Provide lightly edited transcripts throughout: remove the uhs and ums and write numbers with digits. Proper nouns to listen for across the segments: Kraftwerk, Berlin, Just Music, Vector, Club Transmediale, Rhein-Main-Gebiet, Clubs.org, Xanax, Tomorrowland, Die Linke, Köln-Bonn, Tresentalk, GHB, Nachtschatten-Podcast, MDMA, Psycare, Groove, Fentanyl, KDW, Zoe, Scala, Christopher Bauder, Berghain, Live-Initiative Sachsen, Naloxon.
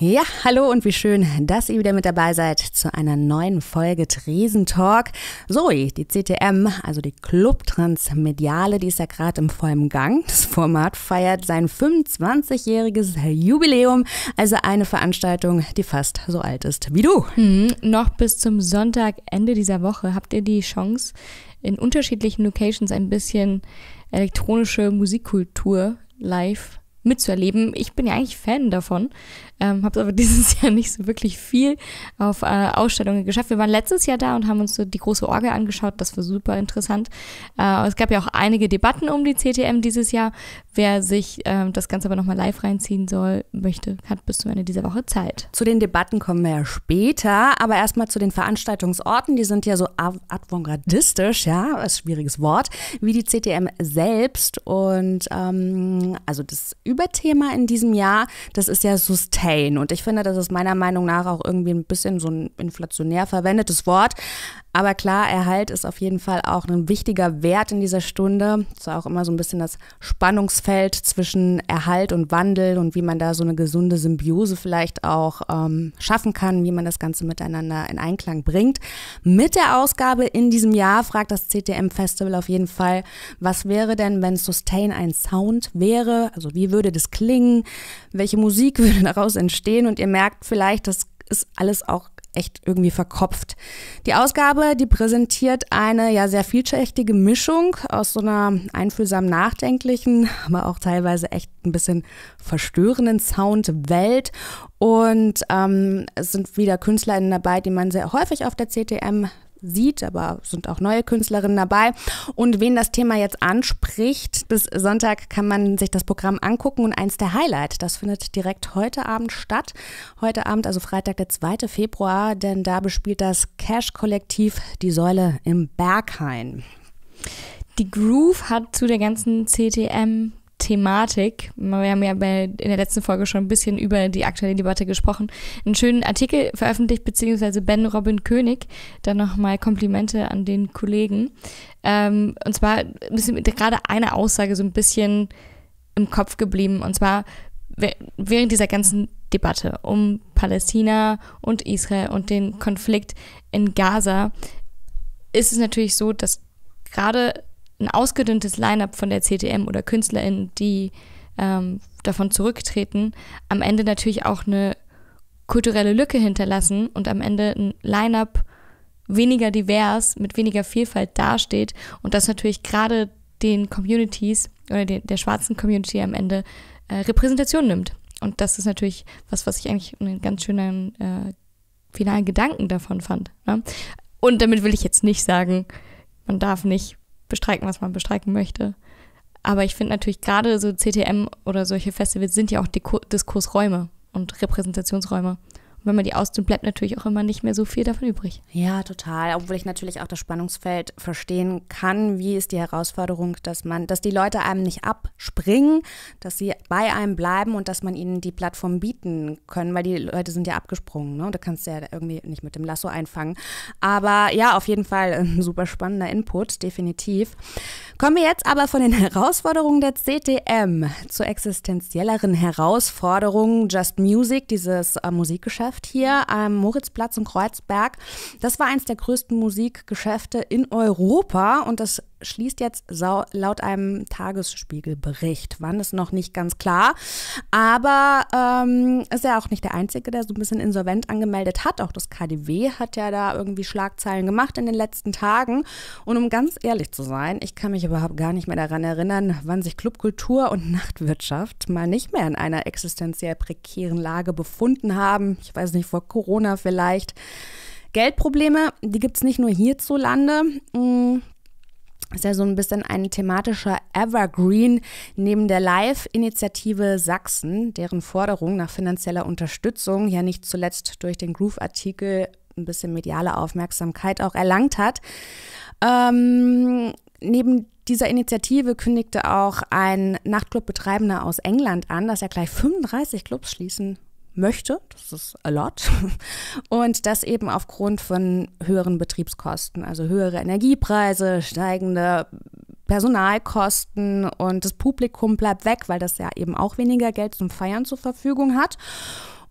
Ja, hallo und wie schön, dass ihr wieder mit dabei seid zu einer neuen Folge Tresentalk. Zoe, die CTM, also die Club Transmediale, die ist ja gerade im vollen Gang. Das Format feiert sein 25-jähriges Jubiläum, also eine Veranstaltung, die fast so alt ist wie du. Noch bis zum Sonntag, Ende dieser Woche, habt ihr die Chance, in unterschiedlichen Locations ein bisschen elektronische Musikkultur live mitzuerleben. Ich bin ja eigentlich Fan davon, habe aber dieses Jahr nicht so wirklich viel auf Ausstellungen geschafft. Wir waren letztes Jahr da und haben uns so die große Orgel angeschaut, das war super interessant. Es gab ja auch einige Debatten um die CTM dieses Jahr. Wer sich das Ganze aber nochmal live reinziehen möchte, hat bis zum Ende dieser Woche Zeit. Zu den Debatten kommen wir ja später, aber erstmal zu den Veranstaltungsorten. Die sind ja so avantgardistisch, ja, ein schwieriges Wort, wie die CTM selbst. Und also das Überthema in diesem Jahr, das ist ja Sustain. Und ich finde, das ist meiner Meinung nach auch irgendwie ein bisschen so ein inflationär verwendetes Wort. Aber klar, Erhalt ist auf jeden Fall auch ein wichtiger Wert in dieser Stunde. Das ist auch immer so ein bisschen das Spannungsfeld zwischen Erhalt und Wandel und wie man da so eine gesunde Symbiose vielleicht auch schaffen kann, wie man das Ganze miteinander in Einklang bringt. Mit der Ausgabe in diesem Jahr fragt das CTM-Festival auf jeden Fall, was wäre denn, wenn Sustain ein Sound wäre? Also wie würde das klingen? Welche Musik würde daraus entstehen? Und ihr merkt vielleicht, das ist alles auch echt irgendwie verkopft. Die Ausgabe, die präsentiert eine ja sehr vielschichtige Mischung aus so einer einfühlsam nachdenklichen, aber auch teilweise echt ein bisschen verstörenden Soundwelt. Und es sind wieder KünstlerInnen dabei, die man sehr häufig auf der CTM sieht, aber sind auch neue Künstlerinnen dabei. Und wen das Thema jetzt anspricht, bis Sonntag kann man sich das Programm angucken und eins der Highlights, das findet direkt heute Abend statt. Heute Abend, also Freitag, der 2. Februar, denn da bespielt das Cash-Kollektiv die Säule im Berghain. Die Groove hat zu der ganzen CTM Thematik, wir haben ja in der letzten Folge schon ein bisschen über die aktuelle Debatte gesprochen, einen schönen Artikel veröffentlicht, beziehungsweise Ben Robin König, dann nochmal Komplimente an den Kollegen. Und zwar ist mir gerade eine Aussage so ein bisschen im Kopf geblieben, und zwar während dieser ganzen Debatte um Palästina und Israel und den Konflikt in Gaza ist es natürlich so, dass gerade ein ausgedünntes Line-up von der CTM oder KünstlerInnen, die davon zurücktreten, am Ende natürlich auch eine kulturelle Lücke hinterlassen und am Ende ein Line-up weniger divers, mit weniger Vielfalt dasteht und das natürlich gerade den Communities oder der schwarzen Community am Ende Repräsentation nimmt. Und das ist natürlich was ich eigentlich einen ganz schönen finalen Gedanken davon fand. Ne? Und damit will ich jetzt nicht sagen, man darf nicht bestreiken, was man bestreiken möchte. Aber ich finde natürlich gerade so CTM oder solche Festivals sind ja auch Diskursräume und Repräsentationsräume. Und wenn man die ausdünnt, bleibt natürlich auch immer nicht mehr so viel davon übrig. Ja, total. Obwohl ich natürlich auch das Spannungsfeld verstehen kann. Wie ist die Herausforderung, dass die Leute einem nicht abspringen, dass sie bei einem bleiben und dass man ihnen die Plattform bieten können, weil die Leute sind ja abgesprungen. Ne? Da kannst du ja irgendwie nicht mit dem Lasso einfangen. Aber ja, auf jeden Fall ein super spannender Input, definitiv. Kommen wir jetzt aber von den Herausforderungen der CTM zu existenzielleren Herausforderungen. Just Music, dieses Musikgeschäft hier am Moritzplatz und Kreuzberg. Das war eins der größten Musikgeschäfte in Europa und das schließt jetzt laut einem Tagesspiegelbericht. Wann ist noch nicht ganz klar, aber ist ja auch nicht der Einzige, der so ein bisschen insolvent angemeldet hat. Auch das KDW hat ja da irgendwie Schlagzeilen gemacht in den letzten Tagen. Und um ganz ehrlich zu sein, ich kann mich überhaupt gar nicht mehr daran erinnern, wann sich Clubkultur und Nachtwirtschaft mal nicht mehr in einer existenziell prekären Lage befunden haben. Ich weiß nicht, vor Corona vielleicht. Geldprobleme, die gibt es nicht nur hierzulande. Ist ja so ein bisschen ein thematischer Evergreen neben der Live-Initiative Sachsen, deren Forderung nach finanzieller Unterstützung ja nicht zuletzt durch den Groove-Artikel ein bisschen mediale Aufmerksamkeit auch erlangt hat. Neben dieser Initiative kündigte auch ein Nachtclub-Betreibender aus England an, dass er gleich 35 Clubs schließen möchte, das ist a lot, und das eben aufgrund von höheren Betriebskosten, also höhere Energiepreise, steigende Personalkosten und das Publikum bleibt weg, weil das ja eben auch weniger Geld zum Feiern zur Verfügung hat.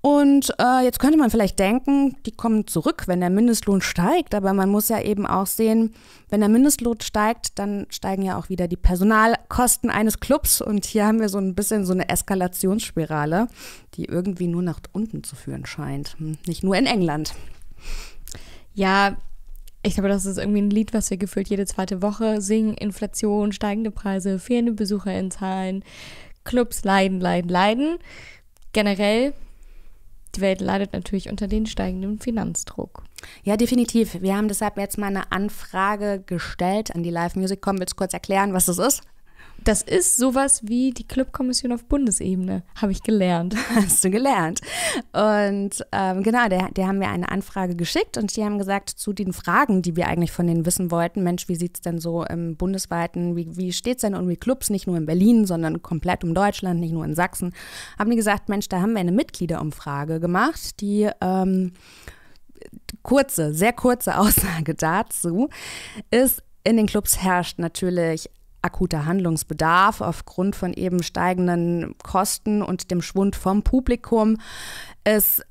Und jetzt könnte man vielleicht denken, die kommen zurück, wenn der Mindestlohn steigt. Aber man muss ja eben auch sehen, wenn der Mindestlohn steigt, dann steigen ja auch wieder die Personalkosten eines Clubs. Und hier haben wir so ein bisschen so eine Eskalationsspirale, die irgendwie nur nach unten zu führen scheint. Nicht nur in England. Ja, ich glaube, das ist irgendwie ein Lied, was wir gefühlt jede zweite Woche singen. Inflation, steigende Preise, fehlende BesucherInnenzahlen, Clubs leiden, leiden, leiden. Generell, die Welt leidet natürlich unter den steigenden Finanzdruck. Ja, definitiv. Wir haben deshalb jetzt mal eine Anfrage gestellt an die Live Music Company. Willst du kurz erklären, was das ist? Das ist sowas wie die Clubkommission auf Bundesebene, habe ich gelernt. Hast du gelernt. Und genau, der haben wir eine Anfrage geschickt und die haben gesagt, zu den Fragen, die wir eigentlich von denen wissen wollten, Mensch, wie sieht es denn so im bundesweiten, wie steht es denn um die Clubs, nicht nur in Berlin, sondern komplett um Deutschland, nicht nur in Sachsen, haben die gesagt, Mensch, da haben wir eine Mitgliederumfrage gemacht, die kurze, sehr kurze Aussage dazu ist, in den Clubs herrscht natürlich akuter Handlungsbedarf aufgrund von eben steigenden Kosten und dem Schwund vom Publikum. Es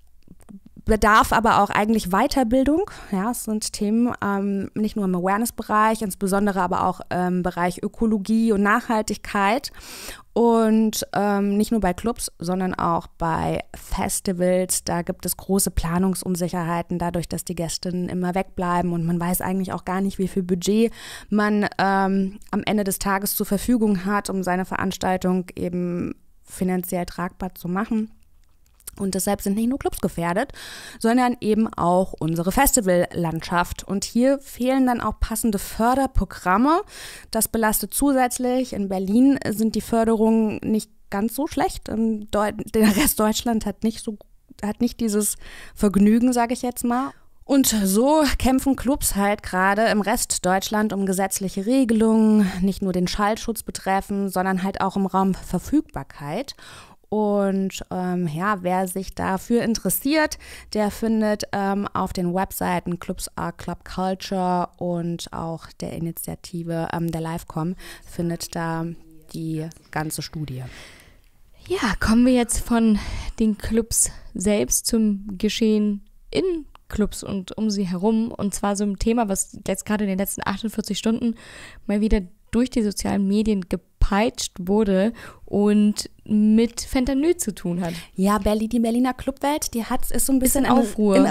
bedarf aber auch eigentlich Weiterbildung. Ja, es sind Themen nicht nur im Awareness-Bereich, insbesondere aber auch im Bereich Ökologie und Nachhaltigkeit. Und nicht nur bei Clubs, sondern auch bei Festivals. Da gibt es große Planungsunsicherheiten dadurch, dass die Gäste immer wegbleiben. Und man weiß eigentlich auch gar nicht, wie viel Budget man am Ende des Tages zur Verfügung hat, um seine Veranstaltung eben finanziell tragbar zu machen. Und deshalb sind nicht nur Clubs gefährdet, sondern eben auch unsere Festivallandschaft. Und hier fehlen dann auch passende Förderprogramme. Das belastet zusätzlich. In Berlin sind die Förderungen nicht ganz so schlecht. Der Rest Deutschland hat nicht dieses Vergnügen, sage ich jetzt mal. Und so kämpfen Clubs halt gerade im Rest Deutschland um gesetzliche Regelungen, nicht nur den Schallschutz betreffen, sondern halt auch im Raum Verfügbarkeit. Und ja, wer sich dafür interessiert, der findet auf den Webseiten Clubs.org, Club Culture und auch der Initiative der Livecom findet da die ganze Studie. Ja, kommen wir jetzt von den Clubs selbst zum Geschehen in Clubs und um sie herum. Und zwar so ein Thema, was jetzt gerade in den letzten 48 Stunden mal wieder durch die sozialen Medien gepeitscht wurde und mit Fentanyl zu tun hat. Ja, die Berliner Clubwelt, die ist so ein bisschen im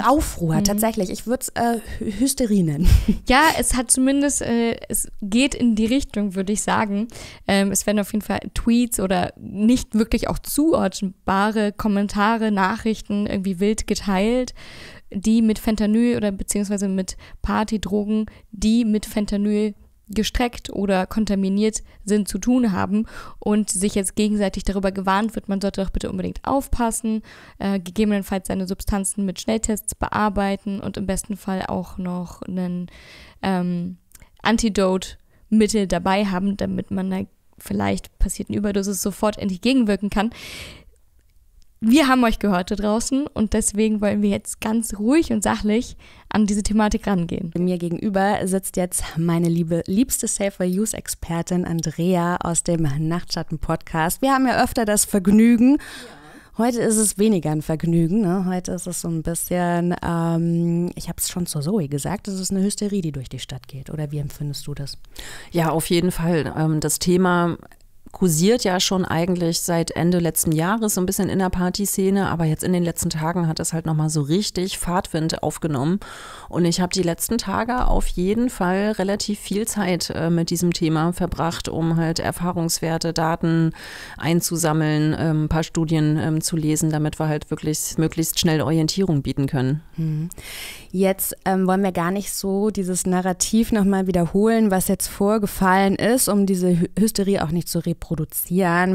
Aufruhr, tatsächlich. Ich würde es Hysterie nennen. Ja, es hat zumindest, es geht in die Richtung, würde ich sagen. Es werden auf jeden Fall Tweets oder nicht wirklich auch zuordnbare Kommentare, Nachrichten irgendwie wild geteilt, die mit Fentanyl oder beziehungsweise mit Partydrogen, die mit Fentanyl gestreckt oder kontaminiert sind, zu tun haben und sich jetzt gegenseitig darüber gewarnt wird, man sollte doch bitte unbedingt aufpassen, gegebenenfalls seine Substanzen mit Schnelltests bearbeiten und im besten Fall auch noch ein Antidote-Mittel dabei haben, damit man da vielleicht passierten Überdosis sofort entgegenwirken kann. Wir haben euch gehört da draußen und deswegen wollen wir jetzt ganz ruhig und sachlich an diese Thematik rangehen. Mir gegenüber sitzt jetzt meine liebste Safer-Use-Expertin Andrea aus dem Nachtschatten-Podcast. Wir haben ja öfter das Vergnügen. Ja. Heute ist es weniger ein Vergnügen, ne? Heute ist es so ein bisschen, ich habe es schon zur Zoe gesagt, es ist eine Hysterie, die durch die Stadt geht. Oder wie empfindest du das? Ja, auf jeden Fall. Das Thema kursiert ja schon eigentlich seit Ende letzten Jahres so ein bisschen in der Partyszene, aber jetzt in den letzten Tagen hat das halt nochmal so richtig Fahrtwind aufgenommen und ich habe die letzten Tage auf jeden Fall relativ viel Zeit mit diesem Thema verbracht, um halt Erfahrungswerte, Daten einzusammeln, ein paar Studien zu lesen, damit wir halt wirklich möglichst schnell Orientierung bieten können. Jetzt wollen wir gar nicht so dieses Narrativ nochmal wiederholen, was jetzt vorgefallen ist, um diese Hysterie auch nicht zu reproduzieren.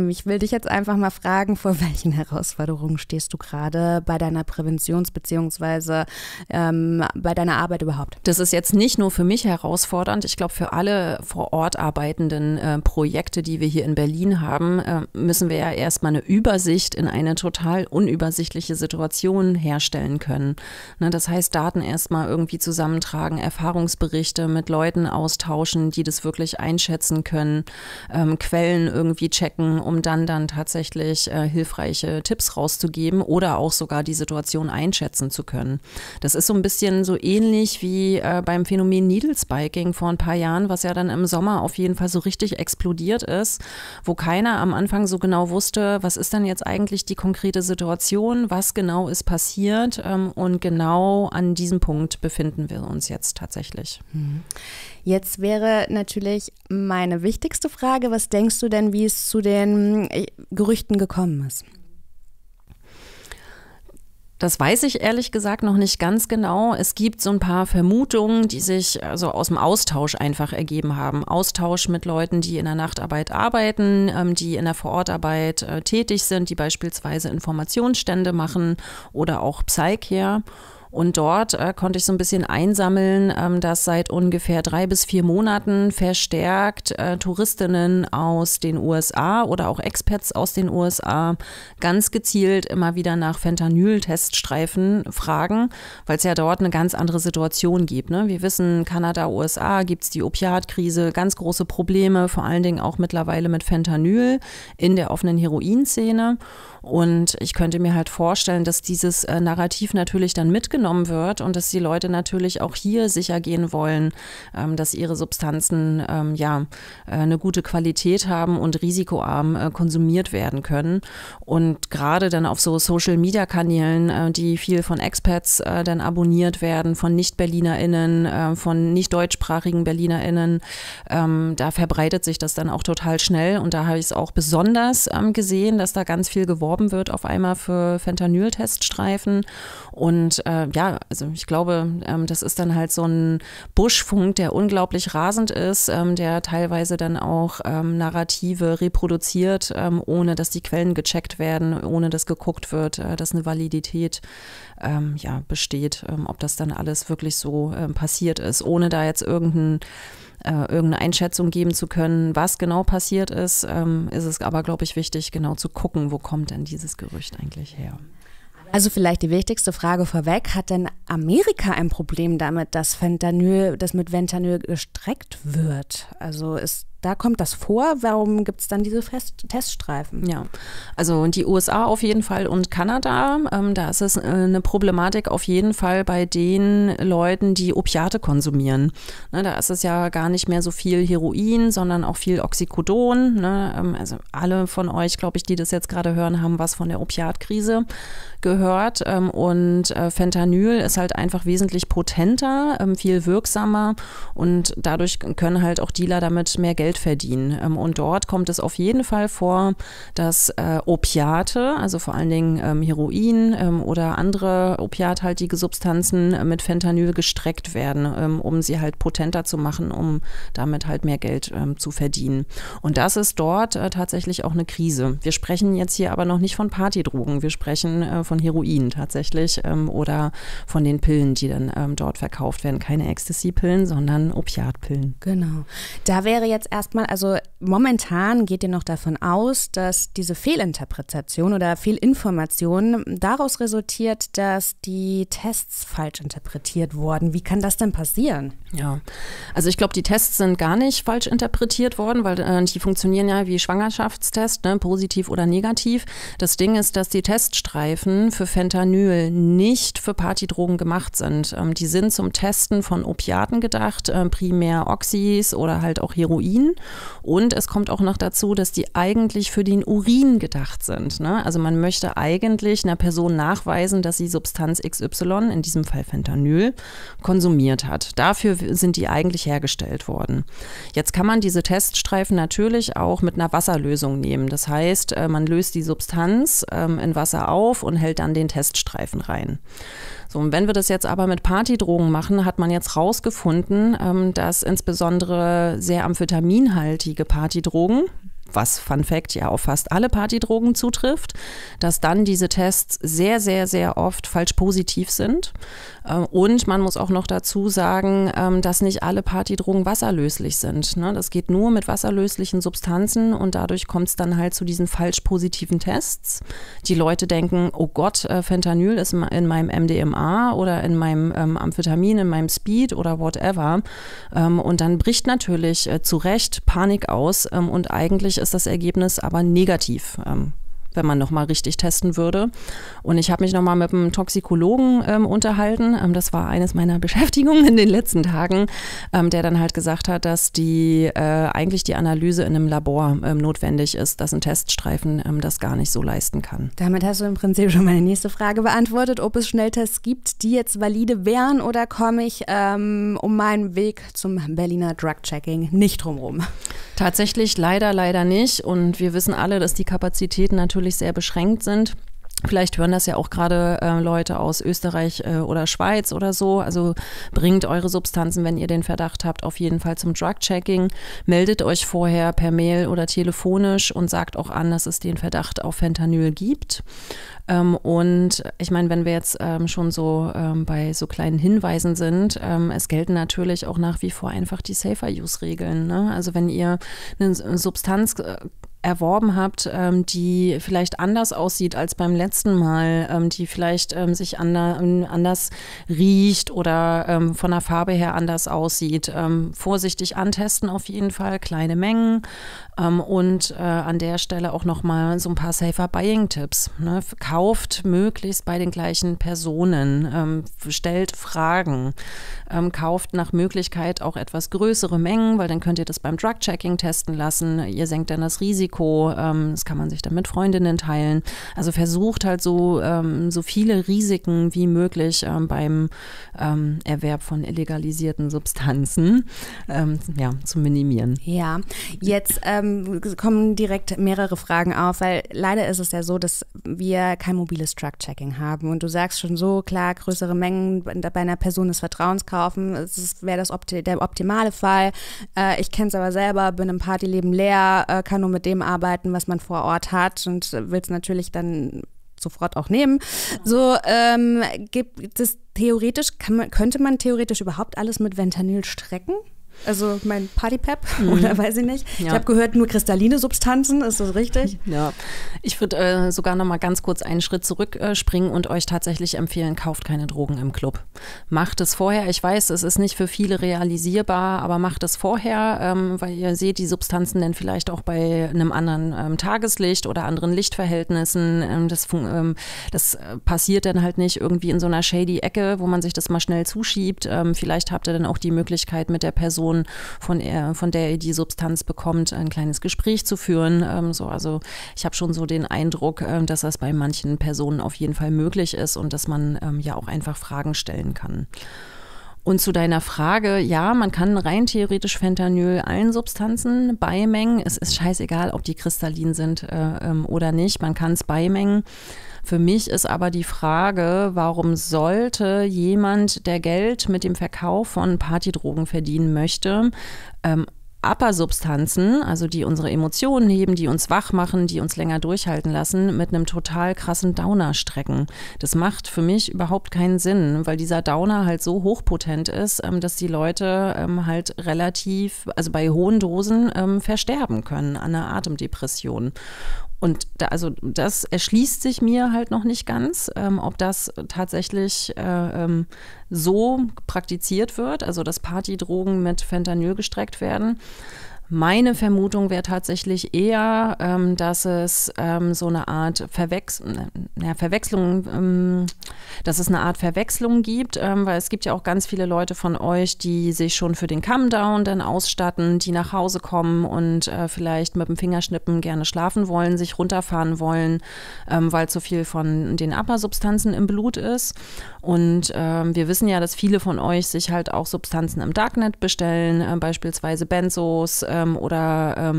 Ich will dich jetzt einfach mal fragen, vor welchen Herausforderungen stehst du gerade bei deiner Präventions- bzw. Bei deiner Arbeit überhaupt? Das ist jetzt nicht nur für mich herausfordernd. Ich glaube, für alle vor Ort arbeitenden Projekte, die wir hier in Berlin haben, müssen wir ja erstmal eine Übersicht in eine total unübersichtliche Situation herstellen können. Ne, das heißt, Daten erstmal irgendwie zusammentragen, Erfahrungsberichte mit Leuten austauschen, die das wirklich einschätzen können, Quellen irgendwie checken, um dann tatsächlich hilfreiche Tipps rauszugeben oder auch sogar die Situation einschätzen zu können. Das ist so ein bisschen so ähnlich wie beim Phänomen Needlespiking vor ein paar Jahren, was ja dann im Sommer auf jeden Fall so richtig explodiert ist, wo keiner am Anfang so genau wusste, was ist denn jetzt eigentlich die konkrete Situation, was genau ist passiert, und genau an diesem Punkt befinden wir uns jetzt tatsächlich. Jetzt wäre natürlich meine wichtigste Frage, was denkst du denn, wie es zu den Gerüchten gekommen ist? Das weiß ich ehrlich gesagt noch nicht ganz genau. Es gibt so ein paar Vermutungen, die sich also aus dem Austausch einfach ergeben haben. Austausch mit Leuten, die in der Nachtarbeit arbeiten, die in der Vorortarbeit tätig sind, die beispielsweise Informationsstände machen oder auch Psycare. Und dort konnte ich so ein bisschen einsammeln, dass seit ungefähr 3 bis 4 Monaten verstärkt Touristinnen aus den USA oder auch Expats aus den USA ganz gezielt immer wieder nach Fentanyl-Teststreifen fragen, weil es ja dort eine ganz andere Situation gibt, ne? Wir wissen, Kanada, USA gibt es die Opiatkrise, ganz große Probleme, vor allen Dingen auch mittlerweile mit Fentanyl in der offenen Heroinszene. Und ich könnte mir halt vorstellen, dass dieses Narrativ natürlich dann mitgenommen wird und dass die Leute natürlich auch hier sicher gehen wollen, dass ihre Substanzen eine gute Qualität haben und risikoarm konsumiert werden können. Und gerade dann auf so Social-Media-Kanälen, die viel von Expats dann abonniert werden, von Nicht-BerlinerInnen, von nicht-deutschsprachigen BerlinerInnen, da verbreitet sich das dann auch total schnell. Und da habe ich es auch besonders gesehen, dass da ganz viel geworden wird auf einmal für Fentanyl-Teststreifen. Und also ich glaube, das ist dann halt so ein Buschfunk, der unglaublich rasend ist, der teilweise dann auch Narrative reproduziert, ohne dass die Quellen gecheckt werden, ohne dass geguckt wird, dass eine Validität besteht, ob das dann alles wirklich so passiert ist, ohne da jetzt irgendeine Einschätzung geben zu können, was genau passiert ist, ist es aber, glaube ich, wichtig, genau zu gucken, wo kommt denn dieses Gerücht eigentlich her. Also vielleicht die wichtigste Frage vorweg, hat denn Amerika ein Problem damit, dass Fentanyl, das mit Fentanyl gestreckt wird? Also da kommt das vor, warum gibt es dann diese Teststreifen? Ja, also die USA auf jeden Fall und Kanada, da ist es eine Problematik auf jeden Fall bei den Leuten, die Opiate konsumieren. Ne, da ist es ja gar nicht mehr so viel Heroin, sondern auch viel Oxycodon. Ne? Also alle von euch, glaube ich, die das jetzt gerade hören, haben was von der Opiatkrise gehört. Und Fentanyl ist halt einfach wesentlich potenter, viel wirksamer, und dadurch können halt auch Dealer damit mehr Geld verdienen. Und dort kommt es auf jeden Fall vor, dass Opiate, also vor allen Dingen Heroin oder andere opiathaltige Substanzen mit Fentanyl gestreckt werden, um sie halt potenter zu machen, um damit halt mehr Geld zu verdienen. Und das ist dort tatsächlich auch eine Krise. Wir sprechen jetzt hier aber noch nicht von Partydrogen, wir sprechen von Heroin tatsächlich oder von den Pillen, die dann dort verkauft werden. Keine Ecstasy-Pillen, sondern Opiatpillen. Genau. Da wäre jetzt erstmal, also momentan geht ihr noch davon aus, dass diese Fehlinterpretation oder Fehlinformation daraus resultiert, dass die Tests falsch interpretiert wurden. Wie kann das denn passieren? Ja, also ich glaube, die Tests sind gar nicht falsch interpretiert worden, weil die funktionieren ja wie Schwangerschaftstests, ne, positiv oder negativ. Das Ding ist, dass die Teststreifen für Fentanyl nicht für Partydrogen gemacht sind. Die sind zum Testen von Opiaten gedacht, primär Oxys oder halt auch Heroin. Und es kommt auch noch dazu, dass die eigentlich für den Urin gedacht sind. Ne? Also man möchte eigentlich einer Person nachweisen, dass sie Substanz XY, in diesem Fall Fentanyl, konsumiert hat. Dafür sind die eigentlich hergestellt worden. Jetzt kann man diese Teststreifen natürlich auch mit einer Wasserlösung nehmen. Das heißt, man löst die Substanz in Wasser auf und hält dann den Teststreifen rein. So, und wenn wir das jetzt aber mit Partydrogen machen, hat man jetzt rausgefunden, dass insbesondere sehr amphetaminhaltige Partydrogen, was Fun Fact ja auf fast alle Partydrogen zutrifft, dass dann diese Tests sehr, sehr, sehr oft falsch positiv sind. Und man muss auch noch dazu sagen, dass nicht alle Partydrogen wasserlöslich sind. Das geht nur mit wasserlöslichen Substanzen und dadurch kommt es dann halt zu diesen falsch positiven Tests. Die Leute denken, oh Gott, Fentanyl ist in meinem MDMA oder in meinem Amphetamin, in meinem Speed oder whatever. Und dann bricht natürlich zu Recht Panik aus und eigentlich ist das Ergebnis aber negativ, wenn man nochmal richtig testen würde. Und ich habe mich nochmal mit einem Toxikologen unterhalten. Das war eines meiner Beschäftigungen in den letzten Tagen, der dann halt gesagt hat, dass eigentlich die Analyse in einem Labor notwendig ist, dass ein Teststreifen das gar nicht so leisten kann. Damit hast du im Prinzip schon meine nächste Frage beantwortet, ob es Schnelltests gibt, die jetzt valide wären, oder komme ich um meinen Weg zum Berliner Drug-Checking nicht drumherum? Tatsächlich leider, leider nicht. Und wir wissen alle, dass die Kapazitäten natürlich sehr beschränkt sind. Vielleicht hören das ja auch gerade Leute aus Österreich oder Schweiz oder so. Also bringt eure Substanzen, wenn ihr den Verdacht habt, auf jeden Fall zum Drug-Checking. Meldet euch vorher per Mail oder telefonisch und sagt auch an, dass es den Verdacht auf Fentanyl gibt. Und ich meine, wenn wir jetzt schon so bei so kleinen Hinweisen sind, es gelten natürlich auch nach wie vor einfach die Safer-Use-Regeln, ne? Also wenn ihr eine Substanz erworben habt, die vielleicht anders aussieht als beim letzten Mal, die vielleicht sich anders riecht oder von der Farbe her anders aussieht. Vorsichtig antesten auf jeden Fall, kleine Mengen und an der Stelle auch nochmal so ein paar Safer Buying Tipps. Kauft möglichst bei den gleichen Personen, stellt Fragen, kauft nach Möglichkeit auch etwas größere Mengen, weil dann könnt ihr das beim Drug-Checking testen lassen, ihr senkt dann das Risiko. Das kann man sich dann mit Freundinnen teilen. Also versucht halt so viele Risiken wie möglich beim Erwerb von illegalisierten Substanzen zu minimieren. Ja, jetzt kommen direkt mehrere Fragen auf, weil leider ist es ja so, dass wir kein mobiles Drug-Checking haben. Und du sagst schon so, klar, größere Mengen bei einer Person des Vertrauens kaufen, wäre das der optimale Fall. Ich kenne es aber selber, bin im Partyleben leer, kann nur mit dem arbeiten, was man vor Ort hat, und will es natürlich dann sofort auch nehmen. So gibt es theoretisch, könnte man theoretisch überhaupt alles mit Fentanyl strecken? Also mein Party-Pep oder weiß ich nicht. Ja. Ich habe gehört, nur kristalline Substanzen, ist das richtig? Ja, ich würde sogar noch mal ganz kurz einen Schritt zurückspringen und euch tatsächlich empfehlen, kauft keine Drogen im Club. Macht es vorher. Ich weiß, es ist nicht für viele realisierbar, aber macht es vorher, weil ihr seht die Substanzen dann vielleicht auch bei einem anderen Tageslicht oder anderen Lichtverhältnissen. Das passiert dann halt nicht irgendwie in so einer shady Ecke, wo man sich das mal schnell zuschiebt. Vielleicht habt ihr dann auch die Möglichkeit, mit der Person, von der ihr die Substanz bekommt, ein kleines Gespräch zu führen. Also ich habe schon so den Eindruck, dass das bei manchen Personen auf jeden Fall möglich ist und dass man ja auch einfach Fragen stellen kann. Und zu deiner Frage, ja, man kann rein theoretisch Fentanyl allen Substanzen beimengen. Es ist scheißegal, ob die kristallin sind oder nicht. Man kann es beimengen. Für mich ist aber die Frage, warum sollte jemand, der Geld mit dem Verkauf von Partydrogen verdienen möchte, Upper-Substanzen, also die unsere Emotionen heben, die uns wach machen, die uns länger durchhalten lassen, mit einem total krassen Downer strecken. Das macht für mich überhaupt keinen Sinn, weil dieser Downer halt so hochpotent ist, dass die Leute halt relativ, also bei hohen Dosen versterben können an einer Atemdepression. Und da, also das erschließt sich mir halt noch nicht ganz, ob das tatsächlich so praktiziert wird, also dass Partydrogen mit Fentanyl gestreckt werden. Meine Vermutung wäre tatsächlich eher, dass es so eine Art Verwechslung gibt, weil es gibt ja auch ganz viele Leute von euch, die sich schon für den Comedown dann ausstatten, die nach Hause kommen und vielleicht mit dem Fingerschnippen gerne schlafen wollen, sich runterfahren wollen, weil zu viel von den Upper-Substanzen im Blut ist. Und wir wissen ja, dass viele von euch sich halt auch Substanzen im Darknet bestellen, beispielsweise Benzos, oder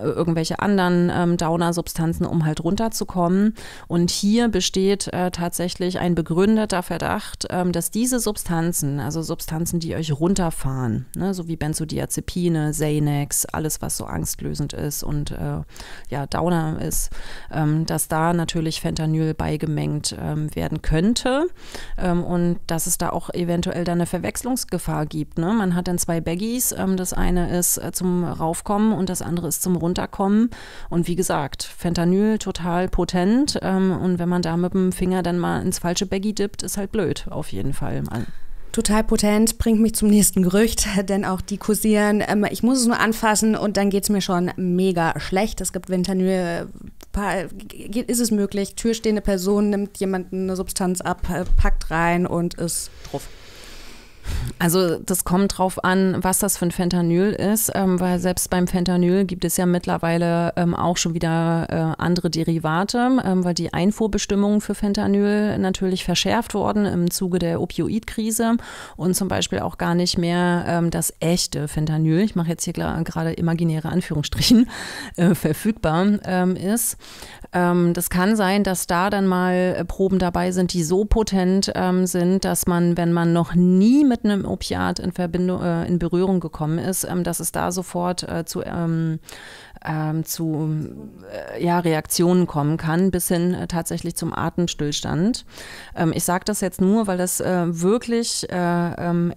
irgendwelche anderen Downer-Substanzen, um halt runterzukommen. Und hier besteht tatsächlich ein begründeter Verdacht, dass diese Substanzen, also Substanzen, die euch runterfahren, ne, so wie Benzodiazepine, Xanax, alles, was so angstlösend ist und ja, Downer ist, dass da natürlich Fentanyl beigemengt werden könnte und dass es da auch eventuell dann eine Verwechslungsgefahr gibt, ne? Man hat dann zwei Baggies, das eine ist zum Raufkommen und das andere ist zum Runterkommen. Und wie gesagt, Fentanyl total potent. Und wenn man da mit dem Finger dann mal ins falsche Baggy dippt, ist halt blöd, auf jeden Fall. total potent, bringt mich zum nächsten Gerücht, denn auch die kursieren. Ich muss es nur anfassen und dann geht es mir schon mega schlecht. Es gibt Fentanyl, ist es möglich, türstehende Person nimmt jemanden eine Substanz ab, packt rein und ist drauf. Also das kommt drauf an, was das für ein Fentanyl ist, weil selbst beim Fentanyl gibt es ja mittlerweile auch schon wieder andere Derivate, weil die Einfuhrbestimmungen für Fentanyl natürlich verschärft wurden im Zuge der Opioidkrise und zum Beispiel auch gar nicht mehr das echte Fentanyl, ich mache jetzt hier gerade imaginäre Anführungsstrichen, verfügbar ist. Das kann sein, dass da dann mal Proben dabei sind, die so potent sind, dass man, wenn man noch nie mit einem Opiat in Berührung gekommen ist, dass es da sofort zu Reaktionen kommen kann, bis hin tatsächlich zum Atemstillstand. Ich sage das jetzt nur, weil das wirklich in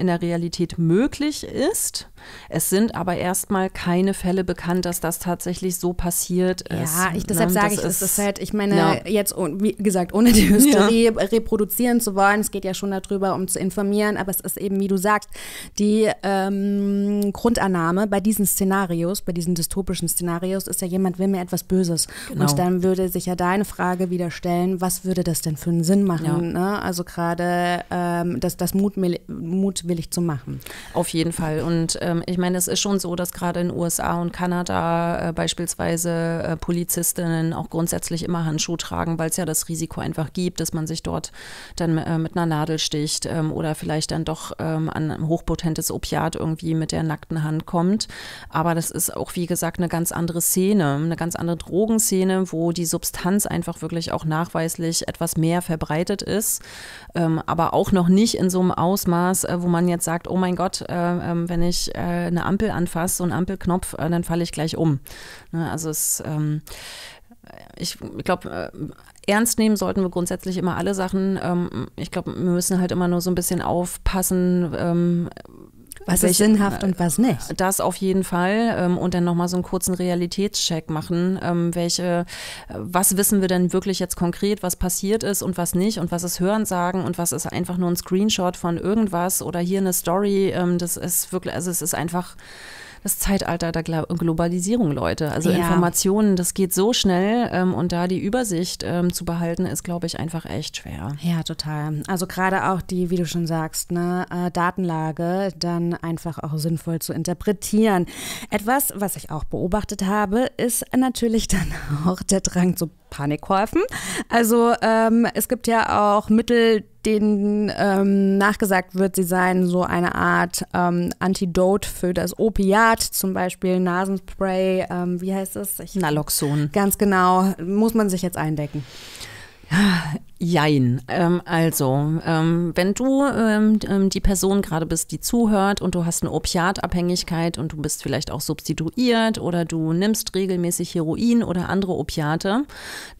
der Realität möglich ist. Es sind aber erstmal keine Fälle bekannt, dass das tatsächlich so passiert ist. Ja, deshalb sage ich, das ist halt, ich meine, jetzt, wie gesagt, ohne die Hysterie reproduzieren zu wollen, es geht ja schon darüber, um zu informieren, aber es ist eben, wie du sagst, die Grundannahme bei diesen Szenarios, bei diesen dystopischen Szenarios, ist ja, jemand will mir etwas Böses. Genau. Und dann würde sich ja deine Frage wieder stellen, was würde das denn für einen Sinn machen? Ja. Ne? Also gerade das mutwillig zu machen. Auf jeden Fall. Und ich meine, es ist schon so, dass gerade in den USA und Kanada beispielsweise Polizistinnen auch grundsätzlich immer Handschuhe tragen, weil es ja das Risiko einfach gibt, dass man sich dort dann mit einer Nadel sticht oder vielleicht dann doch an ein hochpotentes Opiat irgendwie mit der nackten Hand kommt. Aber das ist auch, wie gesagt, eine ganz andere Szene, eine ganz andere Drogenszene, wo die Substanz einfach wirklich auch nachweislich etwas mehr verbreitet ist, aber auch noch nicht in so einem Ausmaß, wo man jetzt sagt, oh mein Gott, wenn ich eine Ampel anfasse, so einen Ampelknopf, dann falle ich gleich um. Also ich glaube, ernst nehmen sollten wir grundsätzlich immer alle Sachen. Ich glaube, wir müssen halt immer nur so ein bisschen aufpassen, was ist sinnhaft und was nicht. Das auf jeden Fall. Und dann nochmal so einen kurzen Realitätscheck machen. Was wissen wir denn wirklich jetzt konkret, was passiert ist und was nicht und was ist Hörensagen und was ist einfach nur ein Screenshot von irgendwas oder hier eine Story. Das ist wirklich, also es ist einfach das Zeitalter der Globalisierung, Leute. Also Informationen, das geht so schnell und da die Übersicht zu behalten, ist, glaube ich, einfach echt schwer. Ja, total. Also gerade auch die, wie du schon sagst, ne, Datenlage dann einfach auch sinnvoll zu interpretieren. Etwas, was ich auch beobachtet habe, ist natürlich dann auch der Drang zu Panikkäufen. Also es gibt ja auch Mittel, denen nachgesagt wird, sie seien so eine Art Antidot für das Opiat, zum Beispiel Nasenspray, wie heißt es? Naloxon. Ganz genau, muss man sich jetzt eindecken. Jein. Wenn du die Person gerade bist, die zuhört und du hast eine Opiatabhängigkeit und du bist vielleicht auch substituiert oder du nimmst regelmäßig Heroin oder andere Opiate,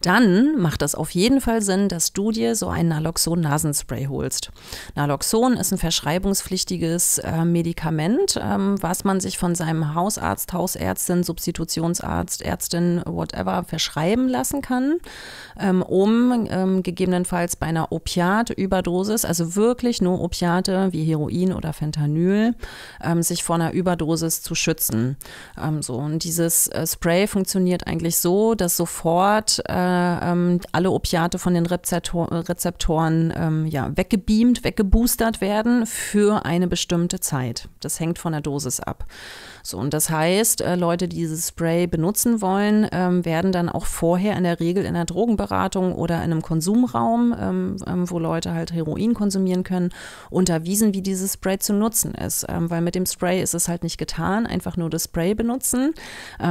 dann macht das auf jeden Fall Sinn, dass du dir so ein Naloxon-Nasenspray holst. Naloxon ist ein verschreibungspflichtiges Medikament, was man sich von seinem Hausarzt, Hausärztin, Substitutionsarzt, Ärztin, whatever, verschreiben lassen kann, um gegebenenfalls bei einer Opiatüberdosis, also wirklich nur Opiate wie Heroin oder Fentanyl, sich vor einer Überdosis zu schützen. Und dieses Spray funktioniert eigentlich so, dass sofort alle Opiate von den Rezeptoren weggebeamt, weggeboostert werden für eine bestimmte Zeit. Das hängt von der Dosis ab. So, und das heißt, Leute, die dieses Spray benutzen wollen, werden dann auch vorher in der Regel in der Drogenberatung oder in einem Konsumraum, wo Leute halt Heroin konsumieren können, unterwiesen, wie dieses Spray zu nutzen ist. Weil mit dem Spray ist es halt nicht getan, einfach nur das Spray benutzen,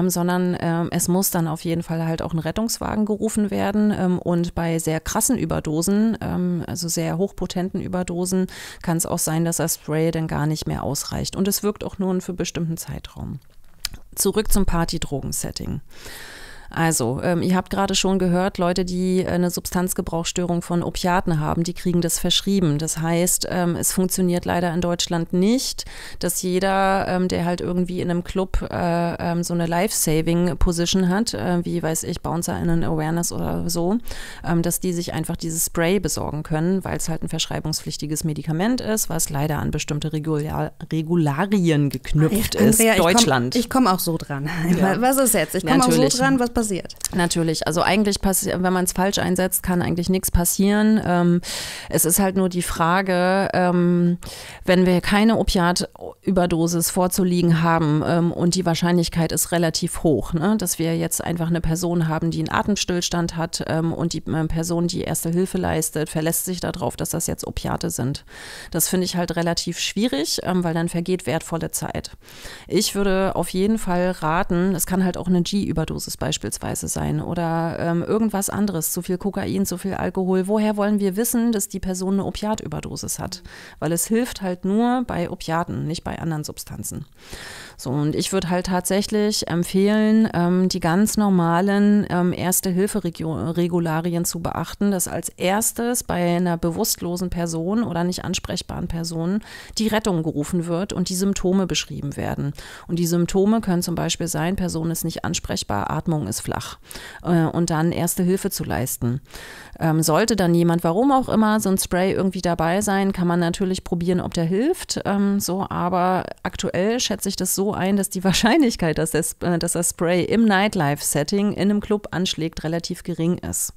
sondern es muss dann auf jeden Fall halt auch ein Rettungswagen gerufen werden. Und bei sehr krassen Überdosen, also sehr hochpotenten Überdosen, kann es auch sein, dass das Spray dann gar nicht mehr ausreicht. Und es wirkt auch nur für einen bestimmten Zeitraum. Zurück zum Partydrogen-Setting. Also, ihr habt gerade schon gehört, Leute, die eine Substanzgebrauchsstörung von Opiaten haben, die kriegen das verschrieben. Das heißt, es funktioniert leider in Deutschland nicht, dass jeder, der halt irgendwie in einem Club so eine Life-Saving-Position hat, wie weiß ich, Bouncer in an Awareness oder so, dass die sich einfach dieses Spray besorgen können, weil es halt ein verschreibungspflichtiges Medikament ist, was leider an bestimmte Regularien geknüpft ist. Andrea, Deutschland. Ich komme auch so dran. Ja. Was ist jetzt? Ich komme auch so dran, was passiert? Natürlich. Also eigentlich, wenn man es falsch einsetzt, kann eigentlich nichts passieren. Es ist halt nur die Frage, wenn wir keine Opiatüberdosis vorzuliegen haben und die Wahrscheinlichkeit ist relativ hoch, ne, dass wir jetzt einfach eine Person haben, die einen Atemstillstand hat und die Person, die Erste Hilfe leistet, verlässt sich darauf, dass das jetzt Opiate sind. Das finde ich halt relativ schwierig, weil dann vergeht wertvolle Zeit. Ich würde auf jeden Fall raten, es kann halt auch eine G-Überdosis beispielsweise sein oder irgendwas anderes, zu viel Kokain, zu viel Alkohol. Woher wollen wir wissen, dass die Person eine Opiatüberdosis hat? Weil es hilft halt nur bei Opiaten, nicht bei anderen Substanzen. So, und ich würde halt tatsächlich empfehlen, die ganz normalen Erste-Hilfe-Regularien zu beachten, dass als erstes bei einer bewusstlosen Person oder nicht ansprechbaren Person die Rettung gerufen wird und die Symptome beschrieben werden. Und die Symptome können zum Beispiel sein, Person ist nicht ansprechbar, Atmung ist flach und dann Erste Hilfe zu leisten. Sollte dann jemand, warum auch immer, so ein Spray irgendwie dabei sein, kann man natürlich probieren, ob der hilft. So, aber aktuell schätze ich das so ein, dass die Wahrscheinlichkeit, dass das Spray im Nightlife-Setting in einem Club anschlägt, relativ gering ist.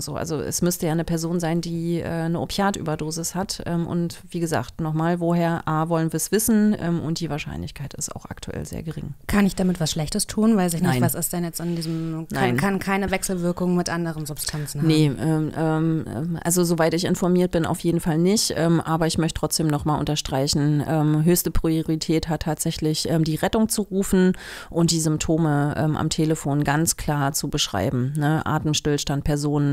So, also es müsste ja eine Person sein, die eine Opiatüberdosis hat und wie gesagt, nochmal, woher A, wollen wir es wissen und die Wahrscheinlichkeit ist auch aktuell sehr gering. Kann ich damit was Schlechtes tun? Weiß ich nicht, was ist denn jetzt in diesem, kann keine Wechselwirkung mit anderen Substanzen haben? Nee, also soweit ich informiert bin, auf jeden Fall nicht, aber ich möchte trotzdem nochmal unterstreichen, höchste Priorität hat tatsächlich die Rettung zu rufen und die Symptome am Telefon ganz klar zu beschreiben, ne? Atemstillstand, Personen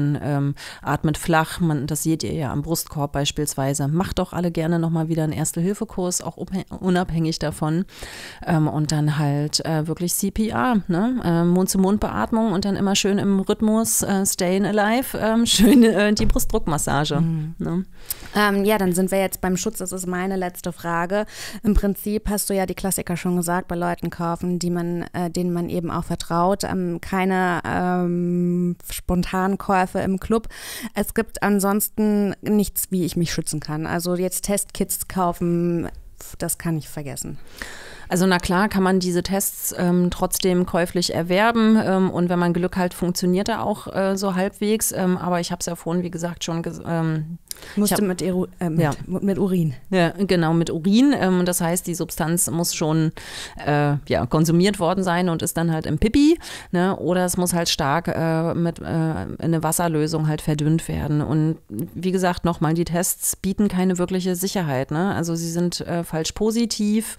atmet flach, das seht ihr ja am Brustkorb beispielsweise. Macht doch alle gerne nochmal wieder einen Erste-Hilfe-Kurs, auch unabhängig davon. Und dann halt wirklich CPR, ne? Mund-zu-Mund-Beatmung und dann immer schön im Rhythmus Stayin' Alive, schön die Brustdruckmassage. Mhm. Ne? Ja, dann sind wir jetzt beim Schutz, das ist meine letzte Frage. Im Prinzip hast du ja die Klassiker schon gesagt, bei Leuten kaufen, die man, denen man eben auch vertraut. Keine spontanen Käufe im Club. Es gibt ansonsten nichts, wie ich mich schützen kann. Also jetzt Testkits kaufen, das kann ich vergessen. Also na klar kann man diese Tests trotzdem käuflich erwerben und wenn man Glück hat, funktioniert er auch so halbwegs. Aber ich habe es ja vorhin, wie gesagt, schon gesagt. Mit Urin. Ja, genau, mit Urin. Das heißt, die Substanz muss schon konsumiert worden sein und ist dann halt im Pipi. Ne? Oder es muss halt stark in eine Wasserlösung halt verdünnt werden. Und wie gesagt, nochmal, die Tests bieten keine wirkliche Sicherheit. Ne? Also sie sind falsch positiv.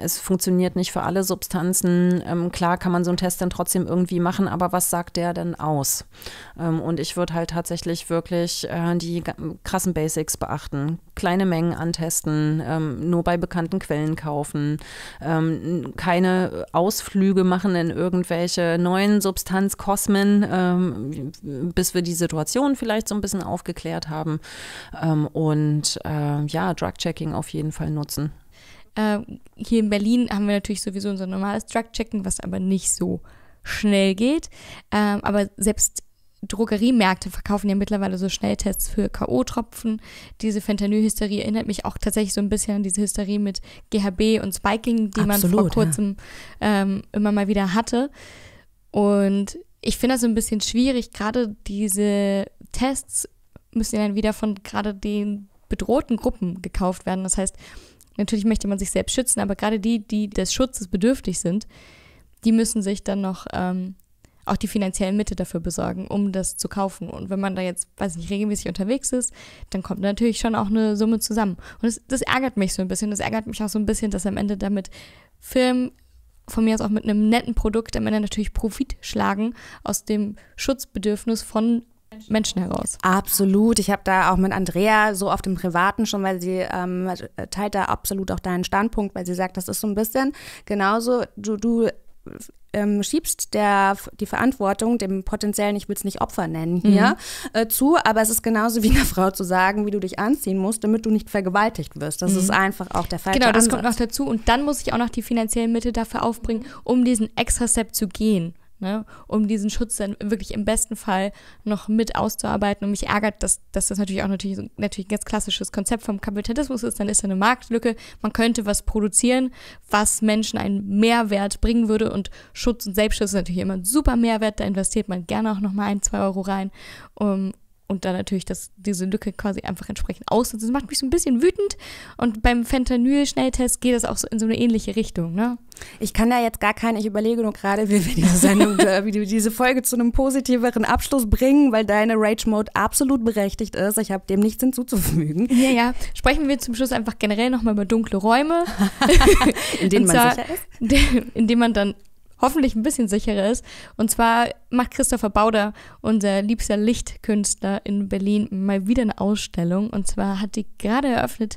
Es funktioniert nicht für alle Substanzen. Klar kann man so einen Test dann trotzdem irgendwie machen, aber was sagt der denn aus? Und ich würde halt tatsächlich wirklich die krassen Basics beachten. Kleine Mengen antesten, nur bei bekannten Quellen kaufen, keine Ausflüge machen in irgendwelche neuen Substanzkosmen, bis wir die Situation vielleicht so ein bisschen aufgeklärt haben. Drug-Checking auf jeden Fall nutzen. Hier in Berlin haben wir natürlich sowieso unser normales Drug-Checking, was aber nicht so schnell geht. Aber selbst Drogeriemärkte verkaufen ja mittlerweile so Schnelltests für K.O.-Tropfen. Diese Fentanyl-Hysterie erinnert mich auch tatsächlich so ein bisschen an diese Hysterie mit GHB und Spiking, die man vor kurzem immer mal wieder hatte. Und ich finde das so ein bisschen schwierig. Gerade diese Tests müssen ja dann wieder von gerade den bedrohten Gruppen gekauft werden. Das heißt, natürlich möchte man sich selbst schützen, aber gerade die, die des Schutzes bedürftig sind, die müssen sich dann noch auch die finanziellen Mittel dafür besorgen, um das zu kaufen. Und wenn man da jetzt, weiß nicht, regelmäßig unterwegs ist, dann kommt natürlich schon auch eine Summe zusammen. Und das ärgert mich so ein bisschen. Das ärgert mich auch so ein bisschen, dass am Ende damit Firmen, von mir aus auch mit einem netten Produkt, am Ende natürlich Profit schlagen aus dem Schutzbedürfnis von Menschen heraus. Absolut. Ich habe da auch mit Andrea so auf dem Privaten schon, weil sie teilt da absolut auch deinen Standpunkt, weil sie sagt, das ist so ein bisschen genauso, du schiebst die Verantwortung dem potenziellen, ich will es nicht Opfer nennen hier, zu, aber es ist genauso wie einer Frau zu sagen, wie du dich anziehen musst, damit du nicht vergewaltigt wirst. Das ist einfach auch der falsche Ansatz. Genau, das kommt noch dazu. Und dann muss ich auch noch die finanziellen Mittel dafür aufbringen, um diesen Extra-Step zu gehen, ne? Um diesen Schutz dann wirklich im besten Fall noch mit auszuarbeiten. Und mich ärgert, dass das natürlich auch natürlich ein ganz klassisches Konzept vom Kapitalismus ist. Dann ist da eine Marktlücke. Man könnte was produzieren, was Menschen einen Mehrwert bringen würde. Und Schutz und Selbstschutz ist natürlich immer ein super Mehrwert. Da investiert man gerne auch nochmal 1-2 Euro rein. Und dann natürlich diese Lücke quasi einfach entsprechend ausnutzen. Das macht mich so ein bisschen wütend. Und beim Fentanyl-Schnelltest geht das auch so in so eine ähnliche Richtung, ne? Ich kann da jetzt gar keine, ich überlege nur gerade, wie wir diese Sendung, wie wir diese Folge zu einem positiveren Abschluss bringen, weil deine Rage-Mode absolut berechtigt ist. Ich habe dem nichts hinzuzufügen. Ja, ja. Sprechen wir zum Schluss einfach generell nochmal über dunkle Räume. In denen man sicher ist. In denen man dann hoffentlich ein bisschen sicherer ist. Und zwar macht Christopher Bauder, unser liebster Lichtkünstler in Berlin, mal wieder eine Ausstellung. Und zwar hat die gerade eröffnet,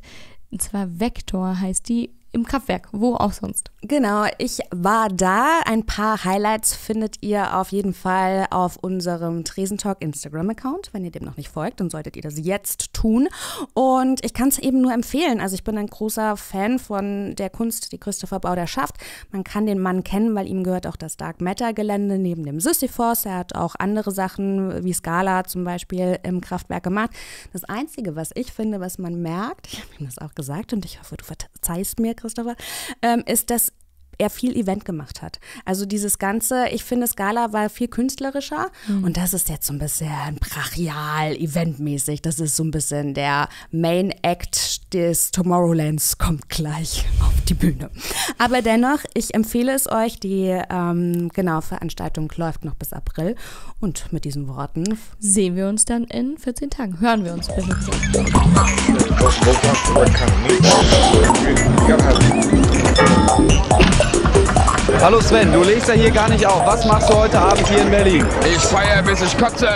und zwar Vector heißt die, im Kraftwerk, wo auch sonst. Genau, ich war da. Ein paar Highlights findet ihr auf jeden Fall auf unserem Tresentalk Instagram-Account. Wenn ihr dem noch nicht folgt, dann solltet ihr das jetzt tun. Und ich kann es eben nur empfehlen. Also ich bin ein großer Fan von der Kunst, die Christopher Bauder schafft. Man kann den Mann kennen, weil ihm gehört auch das Dark-Matter-Gelände neben dem Sisyphos. Er hat auch andere Sachen wie Scala zum Beispiel im Kraftwerk gemacht. Das Einzige, was ich finde, was man merkt, ich habe ihm das auch gesagt und ich hoffe, du verzeihst mir, Christopher, ist, dass er viel Event gemacht hat. Also dieses Ganze, ich finde, Scala war viel künstlerischer und das ist jetzt so ein bisschen brachial, eventmäßig. Das ist so ein bisschen der Main Act des Tomorrowlands, kommt gleich auf die Bühne. Aber dennoch, ich empfehle es euch, die Veranstaltung läuft noch bis April und mit diesen Worten sehen wir uns dann in 14 Tagen. Hören wir uns bitte. Hallo Sven, du legst ja hier gar nicht auf. Was machst du heute Abend hier in Berlin? Ich feiere, bis ich kotze.